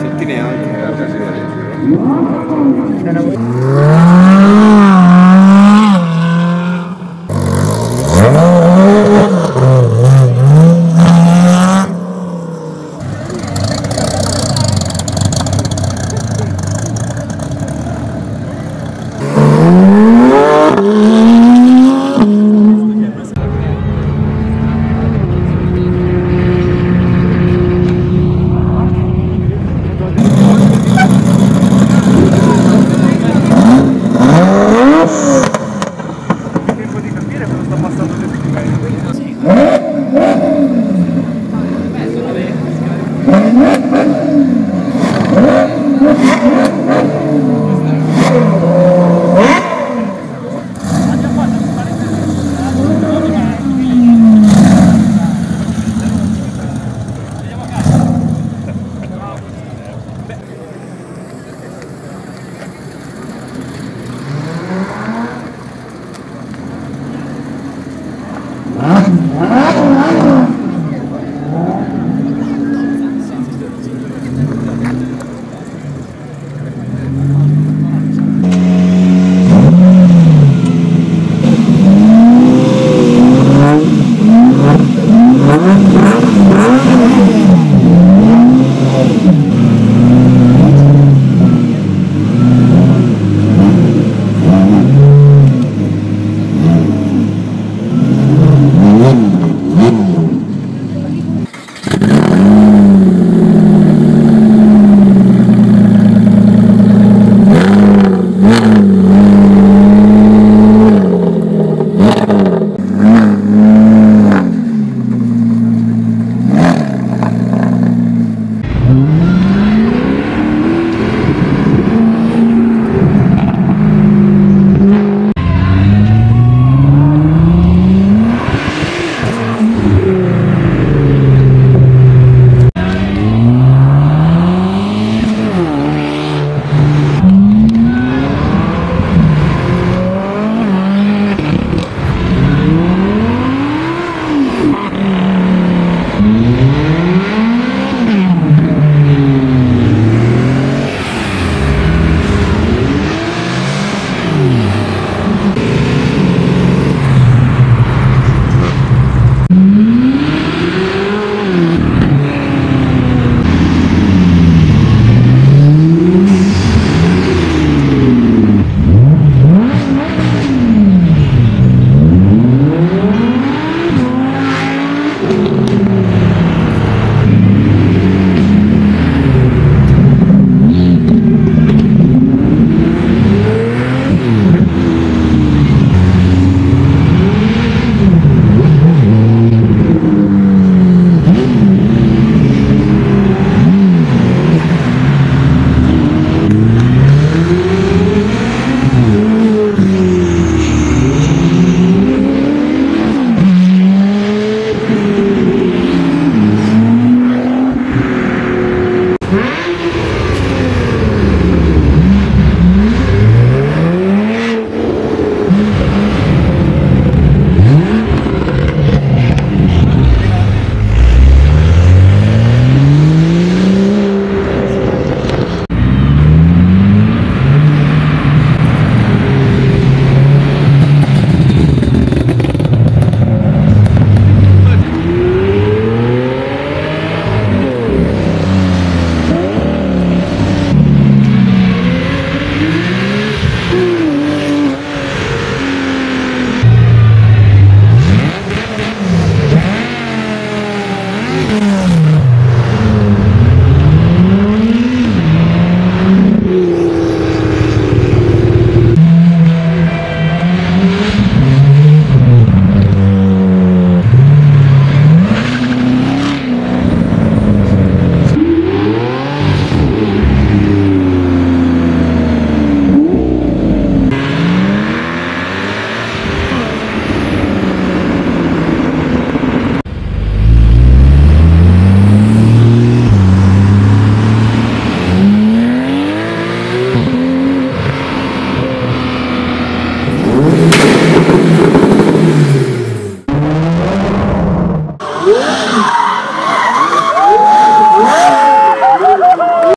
Sentineanche la brasiliana.